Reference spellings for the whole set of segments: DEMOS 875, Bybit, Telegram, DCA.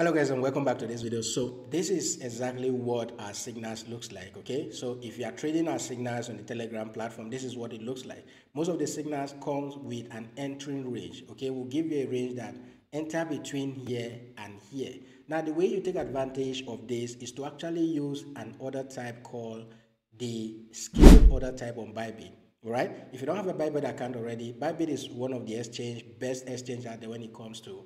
Hello guys, and welcome back to this video. So this is exactly what our signals looks like. Okay, so if you are trading our signals on the Telegram platform, this is what it looks like. Most of the signals comes with an entering range. Okay, we'll give you a range that enter between here and here. Now the way you take advantage of this is to actually use an order type called the scaled order type on Bybit. All right, if you don't have a Bybit account already, Bybit is one of the best exchange out there when it comes to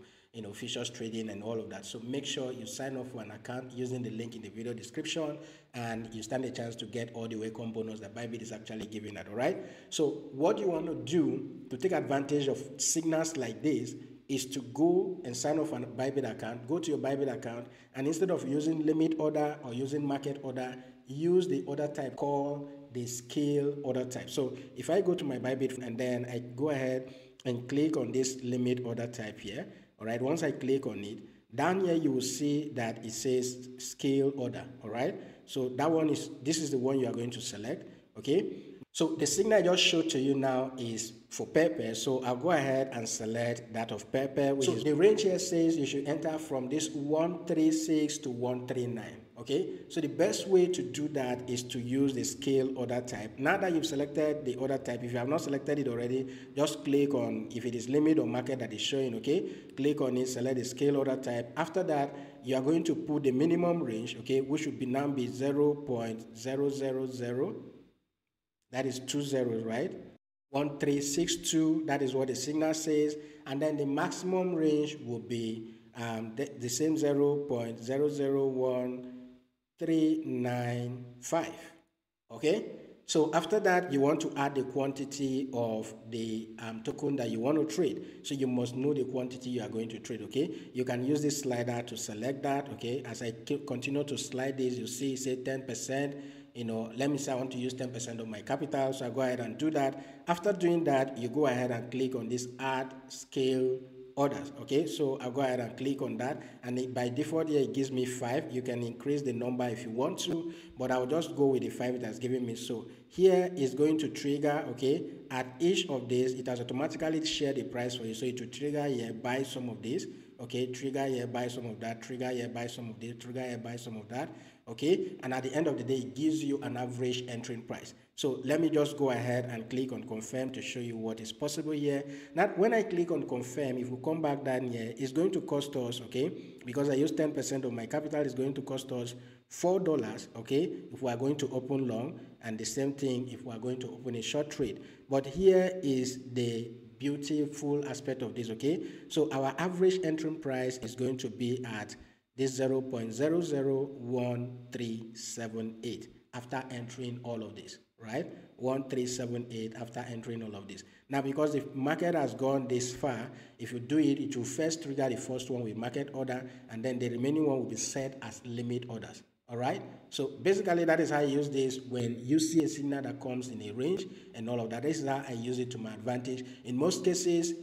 futures trading and all of that. So make sure you sign up for an account using the link in the video description, and you stand a chance to get all the welcome bonus that Bybit is actually giving out. All right, so what you want to do to take advantage of signals like this is to go and sign up for a Bybit account. Go to your Bybit account, and instead of using limit order or using market order, use the order type called the scale order type. So if I go to my Bybit and then I go ahead and click on this limit order type here. All right, once I click on it, down here you will see that it says scale order. All right, so that one is, this is the one you are going to select. Okay, so the signal I just showed to you now is for pepper, so I'll go ahead and select that of pepper, which is the range here says you should enter from this 136 to 139. Okay, so the best way to do that is to use the scale order type. Now that you've selected the order type, if you have not selected it already, just click on, if it is limit or market that is showing, okay, click on it, select the scale order type. After that, you are going to put the minimum range, okay, which would be now be 0.000, that is 2 zeros, right? 1362, that is what the signal says. And then the maximum range will be the same 0.001395. okay, so after that you want to add the quantity of the token that you want to trade, so you must know the quantity you are going to trade. Okay, you can use this slider to select that. Okay, as I continue to slide this, you see say 10%. Let me say I want to use 10% of my capital, so I go ahead and do that. After doing that, you go ahead and click on this add scale orders. Okay, so I'll go ahead and click on that, and it, by default here it gives me 5. You can increase the number if you want to, but I'll just go with the 5 that's giving me. So here is going to trigger. Okay, at each of these it has automatically shared the price for you, so it will trigger here, buy some of this. Okay, trigger here, buy some of that, trigger here, buy some of this, trigger here, buy some of that. Okay, and at the end of the day it gives you an average entering price. So let me just go ahead and click on confirm to show you what is possible here. Now when I click on confirm, if we come back down here, it's going to cost us, okay, because I use 10% of my capital, it's going to cost us $4. Okay, if we are going to open long, and the same thing if we are going to open a short trade. But here is the beautiful aspect of this. Okay, so our average entering price is going to be at this 0.001378 after entering all of this, right? 1378 after entering all of this. Now because the market has gone this far, if you do it, it will first trigger the first one with market order, and then the remaining one will be set as limit orders. All right, so basically that is how I use this. When you see a signal that comes in a range and all of that, this is how I use it to my advantage. In most cases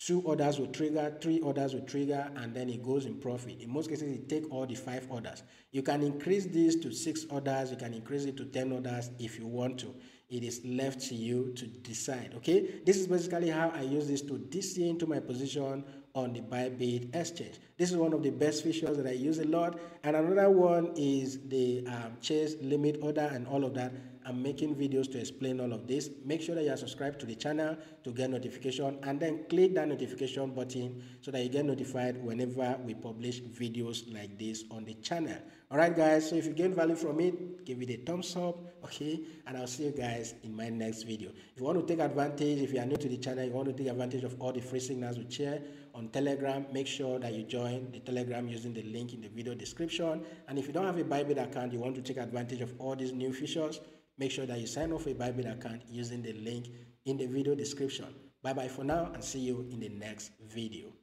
2 orders will trigger, 3 orders will trigger, and then it goes in profit. In most cases, it takes all the 5 orders. You can increase this to 6 orders. You can increase it to 10 orders if you want to. It is left to you to decide. Okay, this is basically how I use this to DCA into my position on the Bybit exchange. This is one of the best features that I use a lot. And another one is the chase limit order and all of that. I'm making videos to explain all of this. Make sure that you are subscribed to the channel to get notification, and then click that notification button so that you get notified whenever we publish videos like this on the channel. All right guys, so if you gain value from it, give it a thumbs up. Okay, and I'll see you guys in my next video. If you want to take advantage, if you are new to the channel, you want to take advantage of all the free signals we share on Telegram, make sure that you join the Telegram using the link in the video description. And if you don't have a Bybit account, you want to take advantage of all these new features, make sure that you sign up for a Bybit account using the link in the video description. Bye bye for now, and see you in the next video.